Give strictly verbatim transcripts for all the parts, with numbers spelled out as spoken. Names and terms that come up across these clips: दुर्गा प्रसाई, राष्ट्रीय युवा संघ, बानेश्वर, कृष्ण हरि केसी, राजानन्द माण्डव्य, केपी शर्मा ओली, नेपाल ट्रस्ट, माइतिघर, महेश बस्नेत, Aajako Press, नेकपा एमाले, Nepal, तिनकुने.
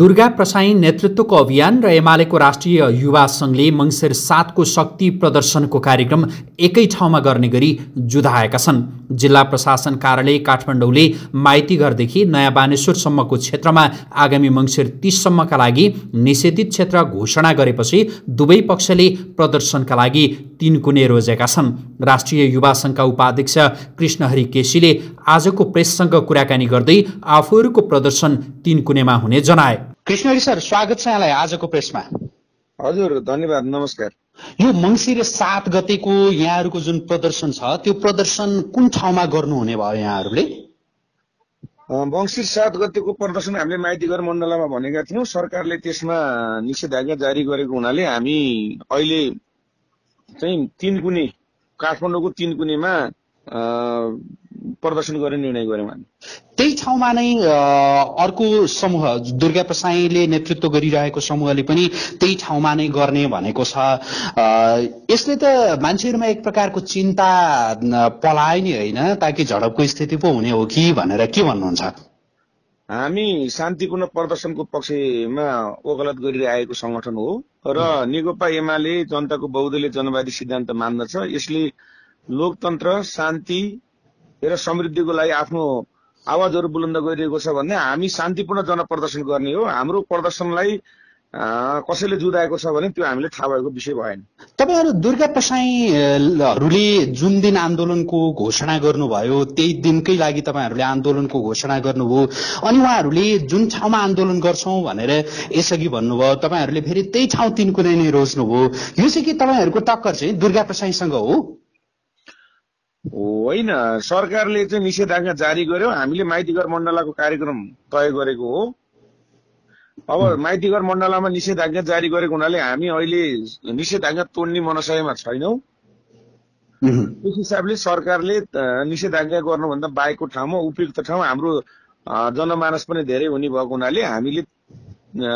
दुर्गा प्रसाई नेतृत्वको अभियान र एमालेको राष्ट्रिय युवा संघले मंसिर सात को शक्ति प्रदर्शनको कार्यक्रम एकै ठाउँमा गर्ने गरी जुधाएका छन्। जिल्ला प्रशासन कार्यालय काठमाडौँले माइतिघरदेखि नयाँ बानेश्वरसम्मको क्षेत्रमा आगामी मंसिर तीस सम्मका लागि निषेधित क्षेत्र घोषणा गरेपछि दुवै पक्षले प्रदर्शनका लागि तीन कुने रोजेका छन्। राष्ट्रिय युवा संघका उपाध्यक्ष कृष्ण हरि केसीले आजको प्रेससँग कुराकानी गर्दै आफूहरूको प्रदर्शन तीन कुनेमा हुने जनाए। कृष्ण हरि सर, स्वागत छ यहाँलाई आजको प्रेसमा। हजुर धन्यवाद, नमस्कार। यो मंसिर सात गतेको यहाँहरूको जुन प्रदर्शन छ त्यो प्रदर्शन कुन ठाउँमा गर्नुहुने भयो यहाँहरूले? मंसिर सात गतेको प्रदर्शन हामीले माइतिघर मण्डलमा भनेका थियौँ। सरकारले त्यसमा निषेधाज्ञा जारी गरेको हुनाले हामी अहिले चाहिँ तीन कुने काठमाडौँको तीन कुनेमा प्रदर्शन गर्ने निर्णय गर्यौं। हामी त्यही ठाउँमा नै अर्को समूह दुर्गा प्रसाईले नेतृत्व गरिरहेको समूहले पनि त्यही ठाउँमा नै गर्ने भनेको छ। यसले त मान्छेहरुमा एक प्रकारको चिन्ता पलायो नि हैन, ताकि झडपको स्थिति पो हुने हो कि भनेर के भन्नुहुन्छ? हामी शान्तिपूर्ण प्रदर्शनको पक्षमा वकालत गरिरहेको संगठन हो र नेकपा एमाले जनताको बहुदलीय जनवादी सिद्धान्त मान्दछ। यसले लोकतन्त्र, शान्ति र समृद्धिको लागि आफ्नो आवाजहरु बुलन्द गरिरहेको छ भन्ने हामी शान्तिपूर्ण जनप्रदर्शन गर्ने हो। हाम्रो प्रदर्शनलाई कसैले जुधाएको छ भने त्यो हामीले थाहा भएको विषय भएन। तपाईहरु दुर्गा प्रसाईहरुले जुन दिन आन्दोलनको घोषणा गर्नुभयो त्यही दिनकै लागि तपाईहरुले आन्दोलनको घोषणा गर्नुभयो, अनि उहाँहरुले जुन ठाउँमा आन्दोलन गर्छौं भनेर यसअघि भन्नुभयो, तपाईहरुले फेरि त्यही ठाउँ तीन कुनै नै रोज्नुभयो। यो चाहिँ के तपाईहरुको टक्कर चाहिँ दुर्गा प्रसाईसँग हो? होइन, सरकारले चाहिँ निषेधाज्ञा जारी गर्यो, हामीले माइतिघर मण्डलको कार्यक्रम तय गरेको हो। अब माइतिघर मण्डलमा निषेधाज्ञा जारी गरेको हुनाले हामी अहिले निषेधाज्ञा तोड्ने मनसायमा छैनौं। त्यस हिसाबले सरकारले निषेधाज्ञा गर्नुभन्दा बाहेकको ठाउँमा उपयुक्त ठाउँ हाम्रो जनमानस पनि धेरै हुने भएको हुनाले हामीले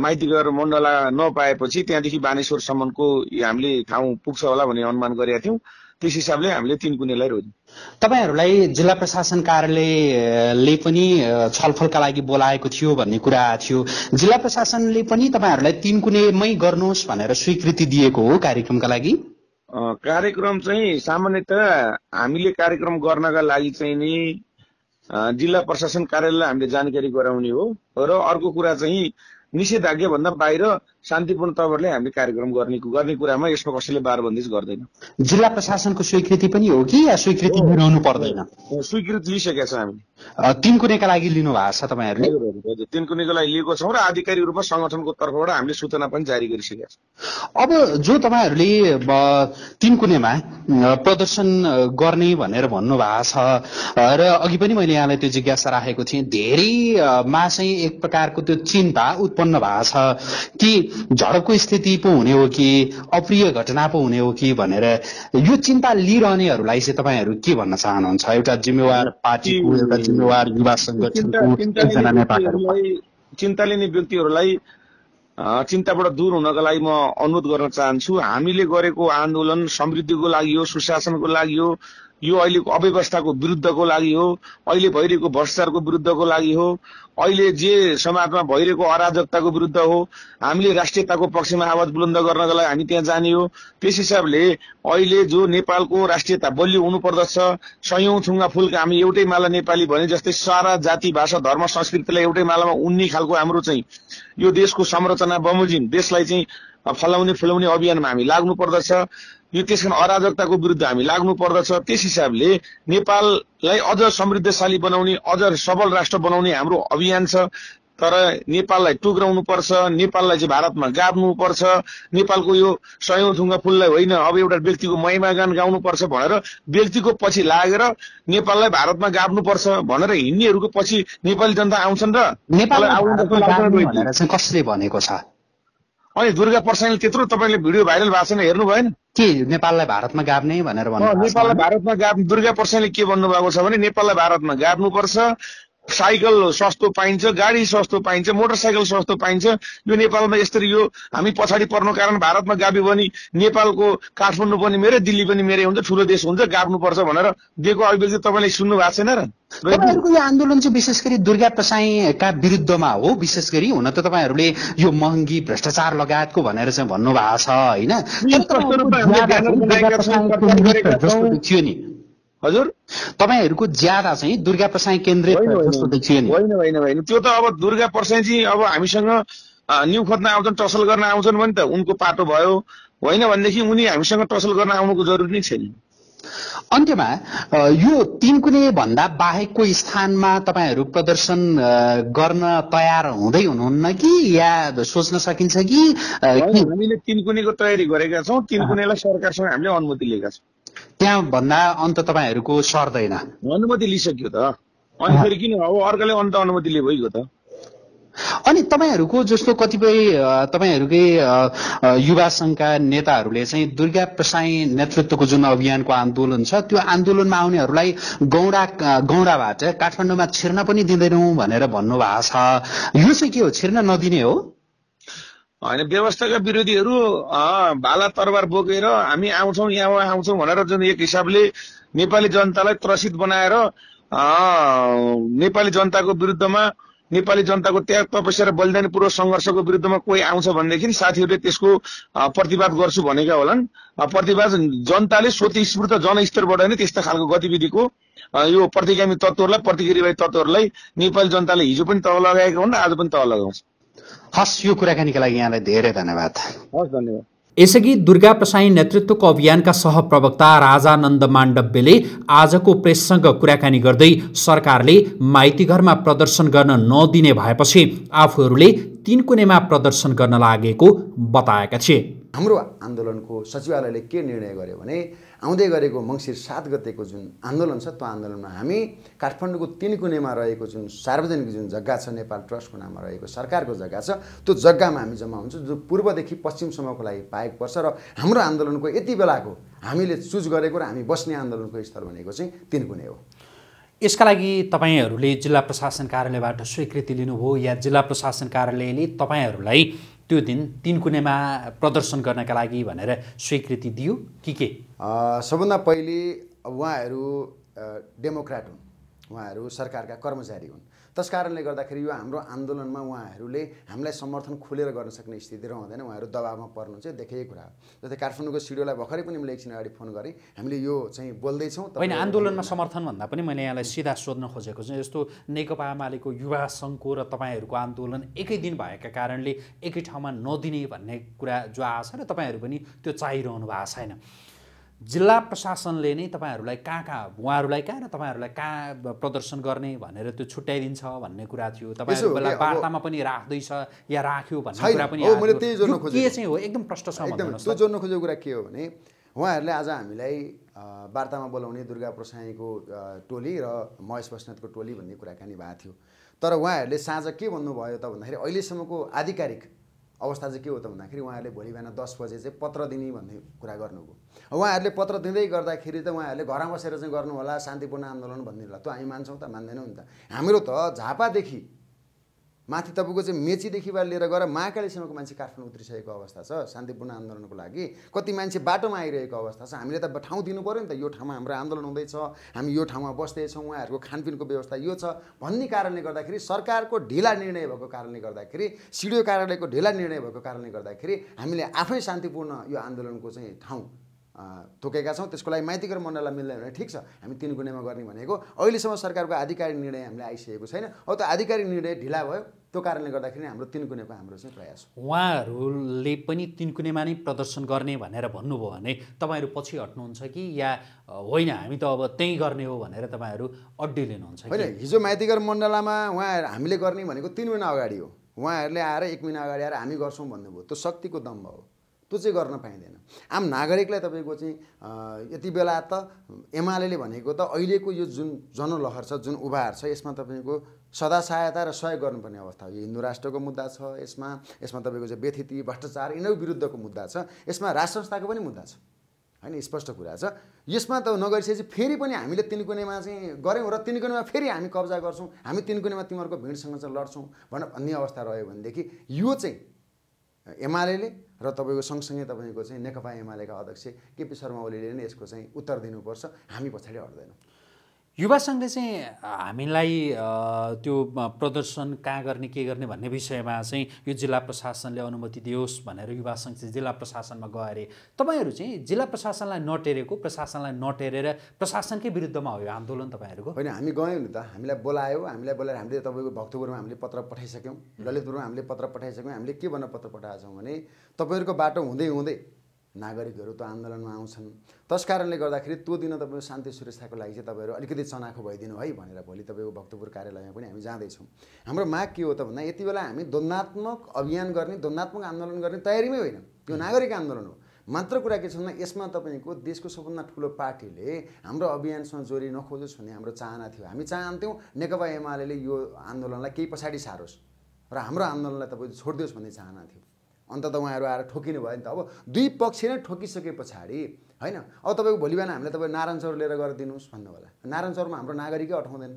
माइतिघर मण्डला नपाएपछि त्यहाँदेखि बानेश्वरसम्मको हामीले ठाउँ पुग्छ होला भन्ने अनुमान गरेका थियौं। त्यस हिसाबले हामीले तीन कुनेलाई रोज्यौं। तपाईहरुलाई जिल्ला प्रशासन कार्यालयले पनि छलफलका लागि बोलाएको थियो भन्ने कुरा थियो। जिल्ला प्रशासनले पनि तपाईहरुलाई तीन कुनेमै गर्नुहोस् भनेर स्वीकृति दिएको हो कार्यक्रमका लागि? कार्यक्रम चाहिँ सामान्यतया हामीले कार्यक्रम गर्नका लागि चाहिँ नि जिल्ला प्रशासन कार्यालयलाई हामीले जानकारी गराउने हो र अर्को कुरा चाहिँ निषेधाज्ञा भन्दा बाहिर शान्तिपूर्ण तवरले हामीले कार्यक्रम गर्ने गर्ने कुरामा यसमा कसैले बारबन्दिश गर्दैन। जिल्ला प्रशासनको स्वीकृति पनि हो कि या स्वीकृति लिनु पर्दैन? स्वीकृति लिइसकेका छौं हामीले। तीन कुनेका लागि लिनु भएको छ तपाईहरुले? हजुर, तीन कुनेको लागि लिएको छौं र आधिकारिक रूपमा संगठनको तर्फबाट हामीले सूचना पनि जारी गरिसकेका छौं। अब जो तपाईहरुले तीन कुनेमा प्रदर्शन गर्ने भनेर भन्नु भएको छ र अघि पनि मैले यहाँलाई त्यो जिज्ञासा राखेको थिएँ, धेरैमा चाहिँ एक प्रकारको त्यो चिन्ता उत्पन्न भएको छ कि झडपको स्थिति पो हुने हो कि अप्रिय घटना पो हुने हो कि भनेर। यो चिन्ता लिइरहनेहरूलाई चाहिँ तपाईहरु के भन्न चाहनुहुन्छ? एउटा जिम्मेवार पार्टीको, एउटा जिम्मेवार युवा संगठनको, एकजना नेताहरुलाई, चिन्ता लिने व्यक्तिहरुलाई चिन्ताबाट दूर हुनका लागि म अनुरोध गर्न चाहन्छु। हामीले गरेको आन्दोलन समृद्धिको लागि हो, सुशासनको लागि हो, यो अहिलेको अव्यवस्थाको विरुद्धको लागि हो, अहिले भइरहेको भ्रष्टाचारको विरुद्धको लागि हो, अहिले जे समाजमा भइरहेको अराजकताको विरुद्ध हो। हामीले राष्ट्रियताको पक्षमा आवाज बुलन्द गर्नका लागि हामी त्यहाँ जाने हो। त्यस हिसाबले अहिले जो नेपालको राष्ट्रियता बलियो हुनुपर्दछ, सयौं थुङ्गा फुलका हामी एउटै माला नेपाली भने जस्तै सारा जाति, भाषा, धर्म, संस्कृतिलाई एउटै मालामा उन्ने खालको हाम्रो चाहिँ यो देशको संरचना बमोजिम देशलाई चाहिँ फलाउने फुलाउने अभियानमा हामी लाग्नु पर्दछ। यो त्यसकारण अराजकताको विरुद्ध हामी लाग्नु पर्दछ। त्यस हिसाबले नेपाललाई अझ समृद्धशाली बनाउने, अझ सबल राष्ट्र बनाउने हाम्रो अभियान छ। तर नेपाललाई टुक्राउनु पर्छ, नेपाललाई चाहिँ भारतमा गाड्नु पर्छ, नेपालको यो सयौं थुङ्गा फुललाई होइन, अब एउटा व्यक्तिको महिमा गान गाउनु पर्छ भनेर व्यक्तिको पछि लागेर नेपाललाई भारतमा गाड्नु पर्छ भनेर हिन्नेहरुको पछि नेपाली जनता आउँछन् र नेपाललाई आउँदैन कसले भनेको छ? अनि दुर्गा प्रसाईले त्यत्रो तपाईले भिडियो भाइरल भएको छैन, हेर्नु भएन के नेपाललाई भारतमा गाड्ने भनेर भन्नु? नेपाललाई भारतमा गाड्नु दुर्गा प्रसाईले के भन्नु भएको छ भने नेपाललाई भारतमा गाड्नु पर्छ, साइकल सस्तो पाइन्छ, गाडी सस्तो पाइन्छ, मोटरसाइकल सस्तो पाइन्छ। यो नेपालमा यसरी यो हामी पछाडी पर्नु कारण भारतमा गाबी बनी, नेपालको काठमाडौँ पनि मेरो, दिल्ली पनि मेरो हुन्छ, ठूलो देश हुन्छ, गाब्नु पर्छ भनेर दिएको अभिव्यक्ति तपाईले सुन्नु भएको छैन र। तपाईहरुको यो आन्दोलन चाहिँ विशेष गरी दुर्गा प्रसाईका विरुद्धमा हो, विशेष गरी हुन त तपाईहरुले यो महँगी भ्रष्टाचार लगायतको भनेर चाहिँ भन्नु भएको छ हैन, थियो नि हजुर। तपाईहरुको ज्यादा चाहिँ दुर्गा प्रसाई केन्द्रित जस्तो देखियो नि। होइन होइन होइन त्यो त अब दुर्गा प्रसाई जी अब हामीसँग न्यू खोज्न आउँछन्, टसल गर्न आउँछन् भने त उनको पाटो भयो होइन भनेदेखि उनी हामीसँग टसल गर्न आउनुको जरुरी नै छैन। अन्त्यमा यो तीन कुनै भन्दा बाहेकको स्थानमा तपाईहरु प्रदर्शन गर्न तयार हुँदै हुनुहुन्न कि या सोच्न सकिन्छ कि? हामीले तीन कुनैको तयारी गरेका छौं, तीन कुनैलाई सरकारसँग हामीले अनुमति लिएका छौं। त्यहाँ भन्दा अन्त तपाईहरुको सर्दैन, अनुमति लिइसक्यो त, अनि फेरि किन अब अर्कोले अन्त अनुमति लिएको त। अनि तपाईहरुको जस्तो कतिपय तपाईहरुकै युवा संघका नेताहरूले चाहिँ दुर्गा प्रसाई नेतृत्वको जुन अभियानको आन्दोलन छ त्यो आन्दोलनमा आउनेहरूलाई गौडा गौडाबाट काठमाडौँमा छिर्न पनि दिँदैनौं भनेर भन्नुभएको छ, यो चाहिँ के हो? छिर्न नदिने हो? होइन, व्यवस्थाका विरोधीहरू भाला तरवार बोकेर हामी आउँछौँ यहाँ वहाँ आउँछौँ भनेर जुन एक हिसाबले नेपाली जनतालाई त्रसित बनाएर नेपाली जनताको विरुद्धमा, नेपाली जनताको त्याग तपस्या र बलिदानपूर्वक संघर्षको विरुद्धमा कोही आउँछ भनेदेखि साथीहरूले त्यसको प्रतिवाद गर्छु भनेका होलान्। प्रतिवाद जनताले स्वतस्फूर्त जनस्तरबाट नै त्यस्ता खालको गतिविधिको यो प्रतिगामी तत्त्वहरूलाई, प्रतिक्रियावादी तत्त्वहरूलाई नेपाली जनताले हिजो पनि तह लगाएका हुन्, आज पनि तह लगाउँछ। हस्, यो कुराकानीका लागि यहाँलाई धेरै धन्यवाद। हस्, धन्यवाद। यसअघि दुर्गा प्रसाई नेतृत्वको अभियानका सहप्रवक्ता राजानन्द माण्डव्यले आजको प्रेससँग कुराकानी गर्दै सरकारले माइतीघरमा प्रदर्शन गर्न नदिने भएपछि आफूहरूले तीन कुनेमा प्रदर्शन गर्न लागेको बताएका थिए। हाम्रो आन्दोलनको सचिवालयले के निर्णय गर्यो भने आउँदै गरेको मङ्सिर सात गतेको जुन आन्दोलन छ त्यो आन्दोलनमा हामी काठमाडौँको तीन कुनेमा रहेको जुन सार्वजनिक जुन जग्गा छ, नेपाल ट्रस्टको नाममा रहेको सरकारको जग्गा छ, त्यो जग्गामा हामी जम्मा हुन्छौँ, जो पूर्वदेखि पश्चिमसम्मको लागि पाएको पर्छ। र हाम्रो आन्दोलनको यति बेलाको हामीले चुज गरेको र हामी बस्ने आन्दोलनको स्थल भनेको चाहिँ तीन कुने हो। यसका लागि तपाईँहरूले जिल्ला प्रशासन कार्यालयबाट स्वीकृति लिनुभयो या जिल्ला प्रशासन कार्यालयले तपाईँहरूलाई त्यो दिन तीन कुनेमा प्रदर्शन गर्नका लागि भनेर स्वीकृति दियो कि के? सबभन्दा पहिले उहाँहरू डेमोक्राट हुन्, उहाँहरू सरकारका कर्मचारी हुन्, त्यस कारणले गर्दाखेरि यो हाम्रो आन्दोलनमा उहाँहरूले हामीलाई समर्थन खोलेर गर्न सक्ने स्थिति रहँदैन, उहाँहरू दबावमा पर्नु चाहिँ देखेको कुरा हो। जस्तै काठमाडौँको सिडिओलाई भर्खरै पनि मैले एकछिन अगाडि फोन गरेँ, हामीले यो चाहिँ बोल्दैछौँ। होइन, आन्दोलनमा समर्थन भन्दा पनि मैले यहाँलाई सिधा सोध्न खोजेको छु, जस्तो नेकपा एमालेको युवा सङ्घको र तपाईँहरूको आन्दोलन एकै दिन भएका कारणले एकै ठाउँमा नदिने भन्ने कुरा जो आछ र तपाईँहरू पनि त्यो चाहिरहनु भएको छैन। जिल्ला प्रशासनले नै तपाईहरूलाई कहाँ कहाँ उहाँहरूलाई कहाँ र तपाईँहरूलाई कहाँ प्रदर्शन गर्ने भनेर त्यो छुट्याइदिन्छ भन्ने कुरा थियो, तपाईँहरूलाई वार्तामा पनि राख्दैछ या राख्यो भन्ने कुरा पनि हो। मैले त्यही जोड्न खोजेको के चाहिँ हो, एकदम प्रश्न छ। एकदम त्यो जोड्न खोजेको कुरा के हो भने उहाँहरूले आज हामीलाई वार्तामा बोलाउने दुर्गा प्रसाईको टोली र महेश बस्नेतको टोली भन्ने कुराकानी भएको थियो, तर उहाँहरूले साँझ के भन्नुभयो त भन्दाखेरि अहिलेसम्मको आधिकारिक अवस्था चाहिँ के हो त भन्दाखेरि उहाँहरूले भोलि बिहान दस बजे चाहिँ पत्र दिने भन्ने कुरा गर्नुभयो। उहाँहरूले पत्र दिँदै गर्दाखेरि त उहाँहरूले घरमा बसेर चाहिँ गर्नुहोला, शान्तिपूर्ण आन्दोलन भन्ने होला, त्यो हामी मान्छौँ त मान्दैनौँ नि त। हाम्रो त झापादेखि माथि तपाईँको चाहिँ मेचीदेखि बार लिएर गएर महाकालीसम्मको मान्छे काठमाडौँ उत्रिसकेको अवस्था छ शान्तिपूर्ण आन्दोलनको लागि, कति मान्छे बाटोमा आइरहेको अवस्था छ। हामीले त ठाउँ दिनु पऱ्यो नि त, यो ठाउँमा हाम्रो आन्दोलन हुँदैछ, हामी यो ठाउँमा बस्दैछौँ, उहाँहरूको खानपिनको व्यवस्था यो छ भन्ने कारणले गर्दाखेरि, सरकारको ढिला निर्णय भएको कारणले गर्दाखेरि, सिडिओ कार्यालयको ढिला निर्णय भएको कारणले गर्दाखेरि हामीले आफै शान्तिपूर्ण यो आन्दोलनको चाहिँ ठाउँ तोकेका छौँ। त्यसको लागि माइतिघर मण्डललाई मिल्दैन भने ठिक छ, हामी तीन कुनेमा गर्ने भनेको अहिलेसम्म सरकारको आधिकारिक निर्णय हामीलाई आइसकेको छैन। अब त्यो आधिकारिक निर्णय ढिला भयो, त्यो कारणले गर्दाखेरि हाम्रो तीन कुनेको हाम्रो चाहिँ प्रयास हो। उहाँहरूले पनि तीन कुनेमा नै प्रदर्शन गर्ने भनेर भन्नुभयो भने तपाईँहरू पछि हट्नुहुन्छ कि या होइन हामी त अब त्यहीँ गर्ने हो भनेर तपाईँहरू अड्डिलिनुहुन्छ? होइन, हिजो माइतिघर मण्डलामा उहाँ हामीले गर्ने भनेको तीन महिना अगाडि हो, उहाँहरूले आएर एक महिना अगाडि आएर हामी गर्छौँ भन्नुभयो, त्यो शक्तिको दम्भ हो, त्यो चाहिँ गर्न पाइँदैन। आम नागरिकलाई तपाईँको चाहिँ यति बेला त एमाले भनेको त अहिलेको यो जुन जनलहर छ, जुन उभार छ, यसमा तपाईँको सदा सहायता र सहयोग गर्नुपर्ने अवस्था हो। यो हिन्दू राष्ट्रको मुद्दा छ, यसमा यसमा तपाईँको चाहिँ व्यथिति भ्रष्टाचार यिनीहरू विरुद्धको मुद्दा छ, यसमा राष्ट्र संस्थाको पनि मुद्दा छ, हैन, स्पष्ट कुरा छ। यसमा त नगरिसकेपछि फेरि पनि हामीले तिनकुनेमा चाहिँ गर्यौँ र तिनकुनेमा फेरि हामी कब्जा गर्छौँ, हामी तिनकुनेमा तिमीहरूको भिडसँग चाहिँ लड्छौँ भनेर भन्ने अवस्था रह्यो भनेदेखि यो चाहिँ एमालेले र तपाईको सँगसँगै तपाईको चाहिँ नेकपा एमालेका अध्यक्ष केपी शर्मा ओलीले नै यसको चाहिँ उत्तर दिनुपर्छ। हामी पछाडि हट्दैनौँ। युवा संघले चाहिँ हामीलाई त्यो प्रदर्शन कहाँ गर्ने के गर्ने भन्ने विषयमा चाहिँ यो जिल्ला प्रशासनले अनुमति दियोस् भनेर युवा संघ चाहिँ जिल्ला प्रशासनमा गयो अरे। तपाईहरू चाहिँ जिल्ला प्रशासनलाई नटेरेको, प्रशासनलाई नटेरेर प्रशासनकै विरुद्धमा हो यो आन्दोलन तपाईँहरूको? होइन, हामी गयौँ नि त, हामीलाई बोलायो, हामीलाई बोलाएर हामीले तपाईँको भक्तपुरमा हामीले पत्र पठाइसक्यौँ, ललितपुरमा हामीले पत्र पठाइसक्यौँ। हामीले के भन्न पत्र पठाएछौँ भने तपाईँहरूको बाटो हुँदै हुँदै नागरिकहरू त आन्दोलनमा आउँछन्, त्यसकारणले गर्दाखेरि त्यो दिन तपाईँ शान्ति सुरक्षाको लागि चाहिँ तपाईँहरू अलिकति चनाखो भइदिनु है भनेर भोलि तपाईँको भक्तपुर कार्यालयमा पनि हामी जाँदैछौँ। हाम्रो माग के हो त भन्दा यति बेला हामी द्वन्द्वात्मक अभियान गर्ने, द्वन्द्वात्मक आन्दोलन गर्ने तयारीमै होइन, यो नागरिक आन्दोलन हो। मात्र कुरा के छ भन्दा यसमा तपाईँको देशको सबभन्दा ठुलो पार्टीले हाम्रो अभियानसँग जोडी नखोजोस् भन्ने हाम्रो चाहना थियो। हामी चाहन्थ्यौँ नेकपा एमाले यो आन्दोलनलाई केही पछाडि सारोस् र हाम्रो आन्दोलनलाई तपाईँले छोडिदियोस् भन्ने चाहना थियो। अन्त त उहाँहरू आएर ठोकिनु भयो नि त। अब दुई पक्ष नै ठोकिसके पछाडि होइन, अब तपाईँको भोलि बिहान हामीलाई तपाईँ नारायण चौर लिएर गएर दिनुहोस् भन्नु होला। नारायण चौरमा हाम्रो नागरिकै अठाउँदैन,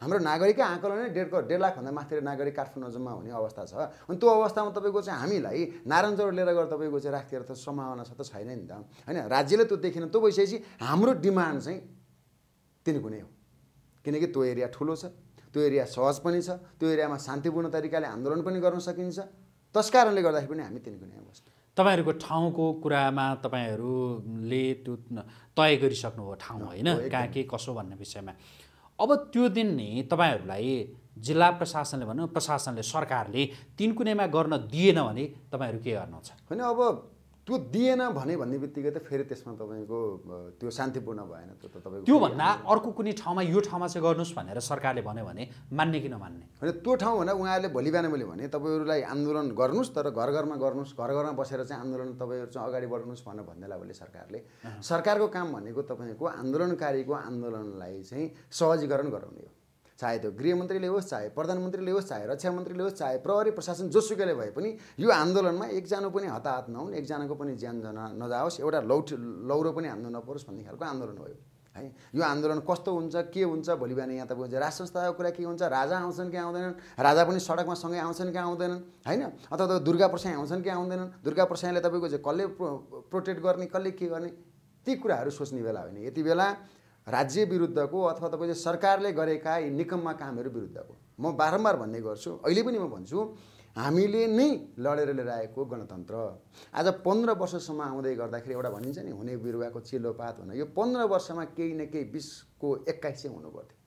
हाम्रो नागरिकै आँकलन नै डेढ डेढ लाखभन्दा माथि नागरिक काठमाडौँ जम्मा हुने अवस्था छ। अनि त्यो अवस्थामा तपाईँको चाहिँ हामीलाई नारायण चौर लिएर गएर तपाईँको चाहिँ राखिदिएर त सम्भावना छ त छैन नि त, होइन। राज्यले त्यो देखेन, त्यो भइसकेपछि हाम्रो डिमान्ड चाहिँ तिनकुने हो, किनकि त्यो एरिया ठुलो छ, त्यो एरिया सहज पनि छ, त्यो एरियामा शान्तिपूर्ण तरिकाले आन्दोलन पनि गर्न सकिन्छ। त्यसकारणले गर्दाखेरि पनि हामी तिनकुनेमा बस्छौँ। तपाईहरूको ठाउँको कुरामा तपाईँहरूले त्यो तय गरिसक्नुभयो ठाउँ, होइन, कहाँ के कसो भन्ने विषयमा। अब त्यो दिन नि तपाईँहरूलाई जिल्ला प्रशासनले भनौँ, प्रशासनले, सरकारले तिनकुनेमा गर्न दिएन भने तपाईँहरू के गर्नुहुन्छ? होइन, अब त्यो दिएन भने भन्ने बित्तिकै त फेरि त्यसमा तपाईँको त्यो शान्तिपूर्ण भएन। त्यो त तपाईँको त्योभन्दा अर्को कुनै ठाउँमा यो ठाउँमा चाहिँ गर्नुहोस् भनेर सरकारले भन्यो भने मान्ने कि नमान्ने? होइन, त्यो ठाउँ भनेर उहाँहरूले भोलि बिहान मैले भने तपाईँहरूलाई आन्दोलन गर्नुहोस्, तर घर घरमा गर्नुहोस्, घर घरमा बसेर चाहिँ आन्दोलन तपाईँहरू चाहिँ अगाडि बढ्नुहोस् भनेर भन्दैला भोलि सरकारले। सरकारको काम भनेको तपाईँको आन्दोलनकारीको आन्दोलनलाई चाहिँ सहजीकरण गराउने हो, चाहे त्यो गृहमन्त्रीले होस्, चाहे प्रधानमन्त्रीले होस्, चाहे रक्षा मन्त्रीले होस्, चाहे प्रहरी प्रशासन जोसुकैले भए पनि यो आन्दोलनमा एकजना पनि हताहत नहुन्, एकजनाको पनि ज्यान जना नजाओस्, एउटा लौठ लौरो पनि हान्नु नपरोस् भन्ने खालको आन्दोलन हो है। यो आन्दोलन कस्तो हुन्छ, के हुन्छ, भोलि बिहान यहाँ तपाईँको राष्ट्र संस्थाको कुरा के हुन्छ, राजा आउँछन् कि आउँदैनन्, राजा पनि सडकमा सँगै आउँछन् कि आउँदैनन्, होइन, अथवा दुर्गा प्रसाई आउँछन् कि आउँदैनन्, दुर्गा प्रसाईले तपाईँको चाहिँ कसले प्रोटेक्ट गर्ने, कसले के गर्ने, ती कुराहरू सोच्ने बेला होइन। यति बेला राज्य विरुद्धको अथवा तपाईले सरकारले गरेका यी निकम्मा कामहरू विरुद्धको म बारम्बार भन्ने गर्छु, अहिले पनि म भन्छु, हामीले नै लडेर लिएर आएको गणतन्त्र आज पन्ध्र वर्षसम्म आउँदै गर्दाखेरि एउटा भनिन्छ नि हुने बिरुवाको चिल्लो पात भनेर, यो पन्ध्र वर्षमा केही न केही बिसको एक्काइसै हुनुपर्थ्यो।